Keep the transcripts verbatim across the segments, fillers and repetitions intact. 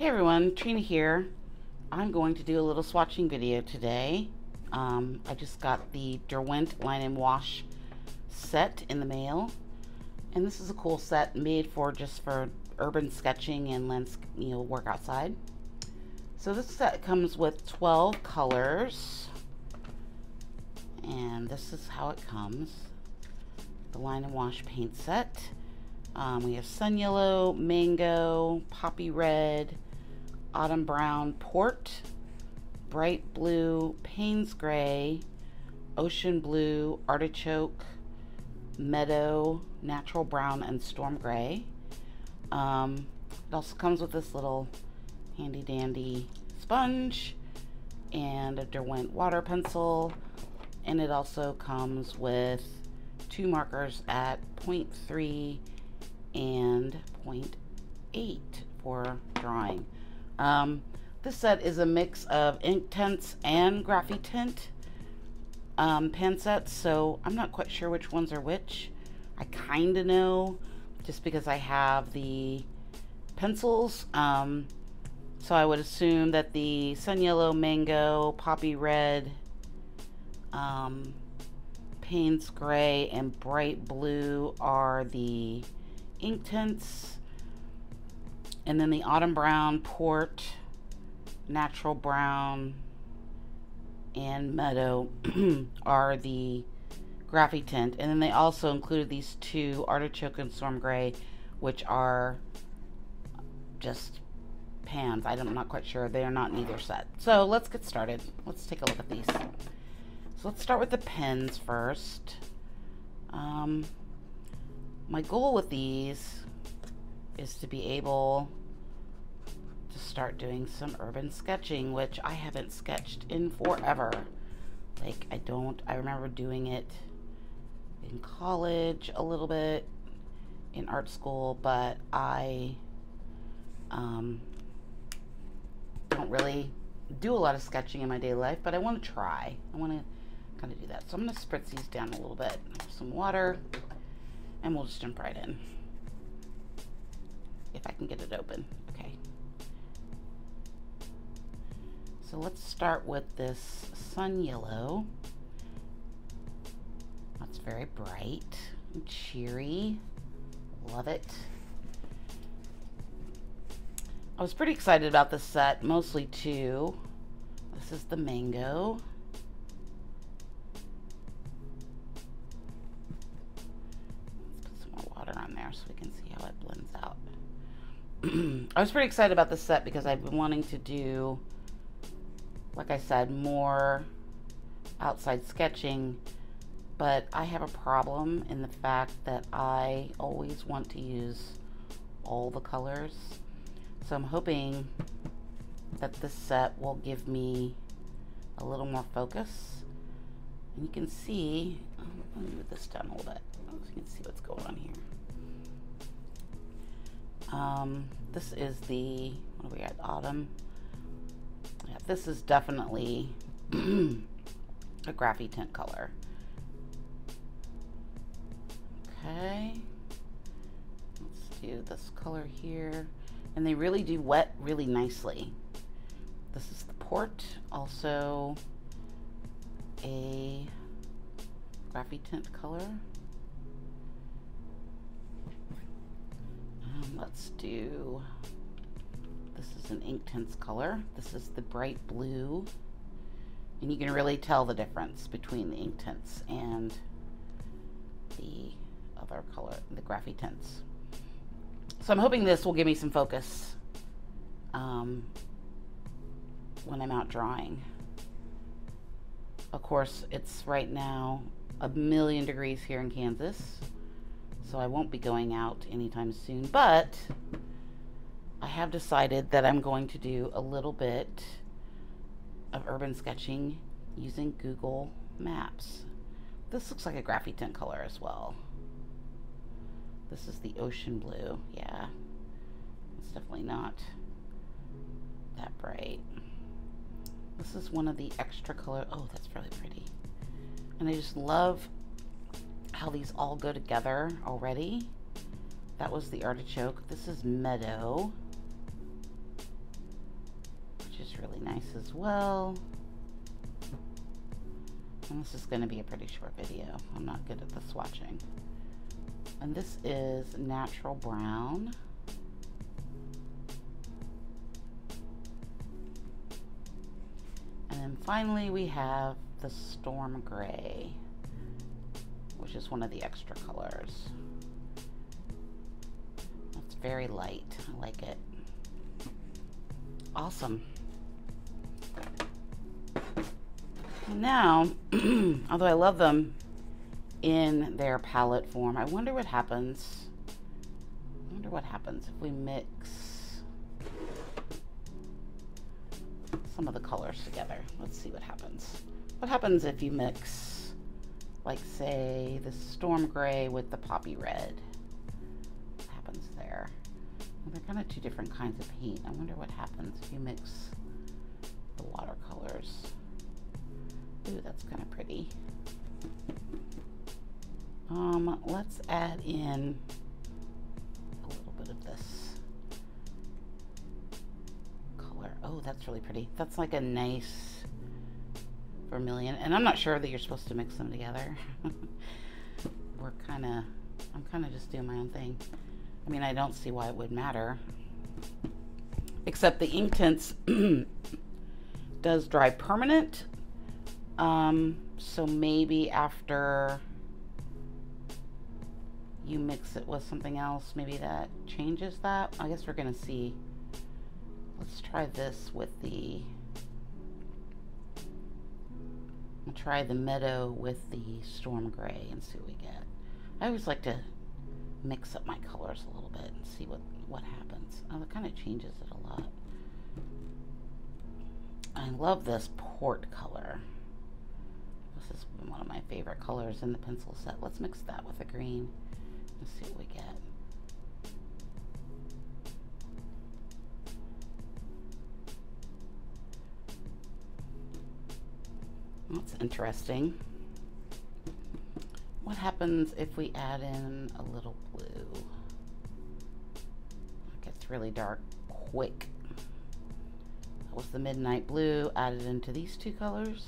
Hey everyone, Trina here. I'm going to do a little swatching video today. Um, I just got the Derwent Line and Wash set in the mail, and this is a cool set made for just for urban sketching and lens, you know, work outside. So this set comes with twelve colors, and this is how it comes: the Line and Wash paint set. Um, we have sun yellow, mango, poppy red, autumn brown, port, bright blue, Payne's gray, ocean blue, artichoke, meadow, natural brown, and storm gray. Um, it also comes with this little handy dandy sponge and a Derwent water pencil, and it also comes with two markers at point three and point eight for drawing. Um, this set is a mix of Inktense and Graphitint um, pen sets, so I'm not quite sure which ones are which. I kind of know just because I have the pencils, um, so I would assume that the sun yellow, mango, poppy red, um, Payne's gray, and bright blue are the Inktense, and then the autumn brown, port, natural brown, and meadow are the Graphitint. And then they also included these two, artichoke and storm gray, which are just pans. I'm not quite sure. They are not in either set. So let's get started. Let's take a look at these. So let's start with the pens first. Um, My goal with these is to be able to start doing some urban sketching, which I haven't sketched in forever. Like I don't, I remember doing it in college a little bit, in art school, but I um, don't really do a lot of sketching in my daily life, but I want to try. I want to kind of do that. So I'm going to spritz these down a little bit, some water. And we'll just jump right in. If I can get it open. Okay. So let's start with this sun yellow. That's very bright and cheery. Love it. I was pretty excited about this set, mostly too. This is the mango. So we can see how it blends out. I was pretty excited about this set because I've been wanting to do, like I said, more outside sketching, but I have a problem in the fact that I always want to use all the colors. So I'm hoping that this set will give me a little more focus. And you can see, let me move this down a little bit so you can see what's going on here. Um, this is the, what are we at, autumn? Yeah, this is definitely a Graphitint color. Okay. Let's do this color here. And they really do wet really nicely. This is the port, also a Graphitint color. Let's do, this is an Inktense color. This is the bright blue. And you can really tell the difference between the Inktense and the other color, the Graphitints. So I'm hoping this will give me some focus um, when I'm out drawing. Of course, it's right now a million degrees here in Kansas. So I won't be going out anytime soon, but I have decided that I'm going to do a little bit of urban sketching using Google Maps. This looks like a Graphitint color as well. This is the ocean blue. Yeah, it's definitely not that bright. This is one of the extra color. Oh, that's really pretty. And I just love how these all go together already. That was the artichoke. This is meadow. really nice as well. And this is going to be a pretty short video. I'm not good at the swatching. And this is natural brown. And then finally we have the storm gray, which is one of the extra colors. It's very light, I like it. Awesome. Now, although I love them in their palette form, I wonder what happens. I wonder what happens if we mix some of the colors together. Let's see what happens. What happens if you mix, like, say, the storm gray with the poppy red? What happens there? Well, they're kind of two different kinds of paint. I wonder what happens if you mix the watercolors. Ooh, that's kind of pretty. Um, let's add in a little bit of this color. Oh, that's really pretty. That's like a nice vermilion. And I'm not sure that you're supposed to mix them together. We're kind of, I'm kind of just doing my own thing. I mean, I don't see why it would matter. Except the Inktense does dry permanent. Um, so maybe after you mix it with something else, maybe that changes that. I guess we're gonna see. Let's try this with the, we'll try the meadow with the storm gray and see what we get. I always like to mix up my colors a little bit and see what, what happens. Oh, it kind of changes it a lot. I love this port color. This is one of my favorite colors in the pencil set. Let's mix that with a green and see what we get. That's interesting. What happens if we add in a little blue? It gets really dark quick. That was the midnight blue added into these two colors.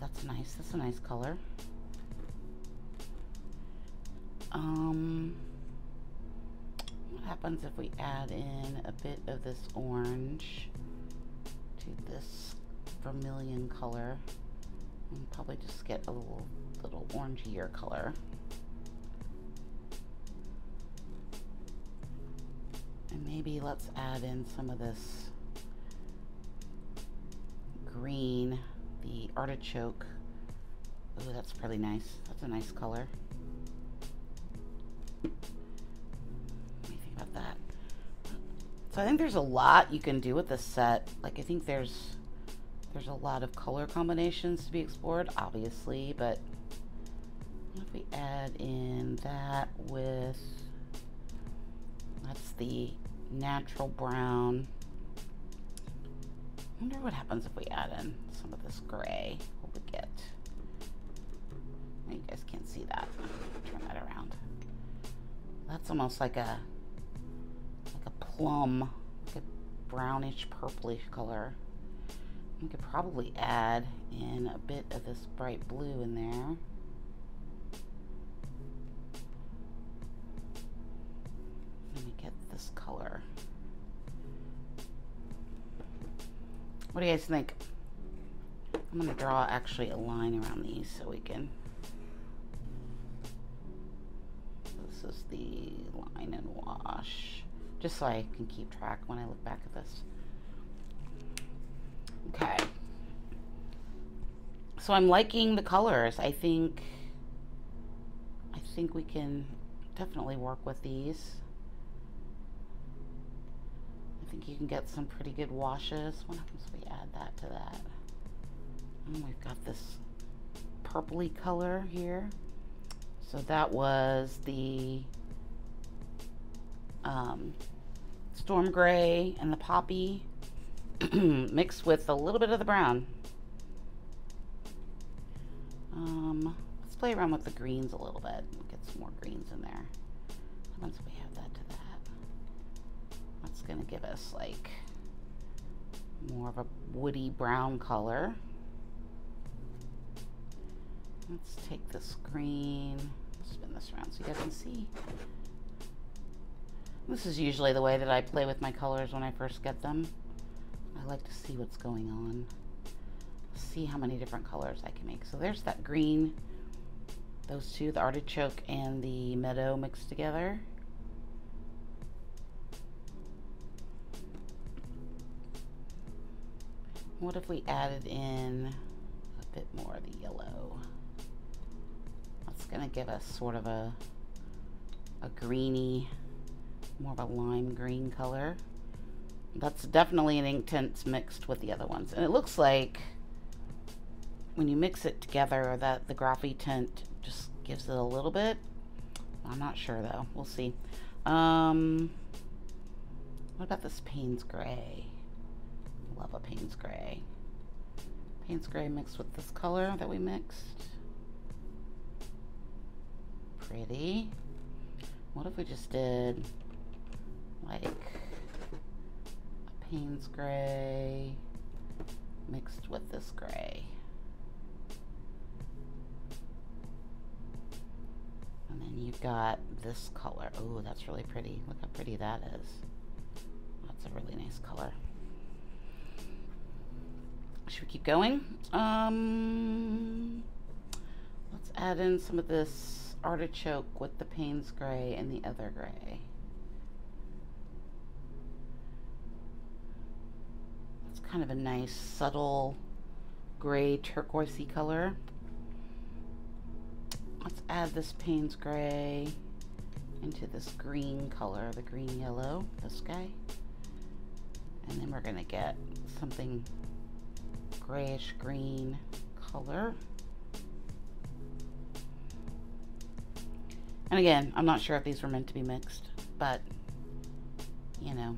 That's nice. That's a nice color. Um, what happens if we add in a bit of this orange to this vermilion color? We'll probably just get a little, little orangier color. And maybe let's add in some of this green. The artichoke. Oh, that's pretty nice. That's a nice color. What do you think about that? So I think there's a lot you can do with this set. Like, I think there's there's a lot of color combinations to be explored, obviously, but what if we add in that with, that's the natural brown. I wonder what happens if we add in some of this gray. What we get? You guys can't see that. Turn that around. That's almost like a like a plum, like a brownish purplish color. We could probably add in a bit of this bright blue in there. Let me get this color. What do you guys think? I'm gonna draw actually a line around these so we can. This is the line and wash, just so I can keep track when I look back at this. Okay. So I'm liking the colors. I think. I think we can definitely work with these. I think you can get some pretty good washes. What happens if we add that to that? And we've got this purpley color here. So that was the um, storm gray and the poppy mixed with a little bit of the brown. Um, let's play around with the greens a little bit. Get some more greens in there. Once we have that to that. It's gonna give us like more of a woody brown color. Let's take the screen, spin this around so you guys can see. This is usually the way that I play with my colors when I first get them. I like to see what's going on, see how many different colors I can make. So there's that green, those two, the artichoke and the meadow mixed together. What if we added in a bit more of the yellow? That's gonna give us sort of a, a greeny, more of a lime green color. That's definitely an Inktense mixed with the other ones. And it looks like when you mix it together that the Graphitint just gives it a little bit. I'm not sure though, we'll see. Um, what about this Payne's Gray? Love a Payne's Gray. Payne's Gray mixed with this color that we mixed. Pretty. What if we just did like a Payne's Gray mixed with this gray? And then you've got this color. Oh, that's really pretty. Look how pretty that is. That's a really nice color. Should we keep going? Um, let's add in some of this artichoke with the Payne's Gray and the other gray. It's kind of a nice, subtle gray turquoisey color. Let's add this Payne's Gray into this green color, the green yellow, this guy. And then we're gonna get something grayish green color. And again, I'm not sure if these were meant to be mixed, but you know,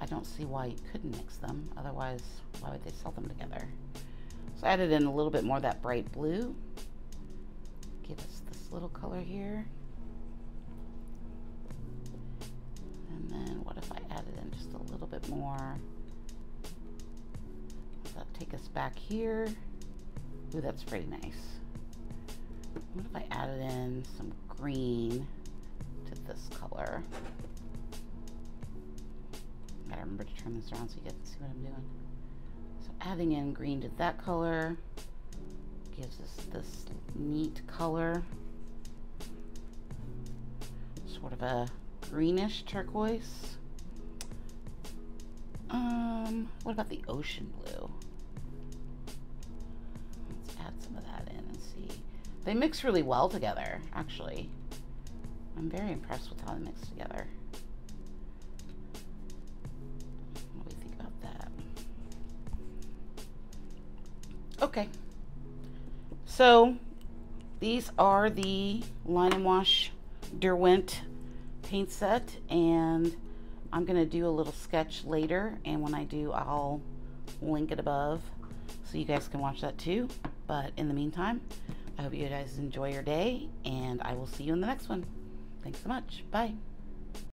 I don't see why you couldn't mix them. Otherwise, why would they sell them together? So I added in a little bit more of that bright blue. Give us this little color here. And then what if I added in just a little bit more? Take us back here. Ooh, that's pretty nice. What if I added in some green to this color? I gotta remember to turn this around so you guys can see what I'm doing. So adding in green to that color gives us this neat color. Sort of a greenish turquoise. Um, what about the ocean blue? Some of that in and see. They mix really well together, actually. I'm very impressed with how they mix together. What do we think about that? Okay. So these are the Line and Wash Derwent paint set, and I'm gonna do a little sketch later, and when I do, I'll link it above so you guys can watch that too. But in the meantime, I hope you guys enjoy your day, and I will see you in the next one. Thanks so much. Bye.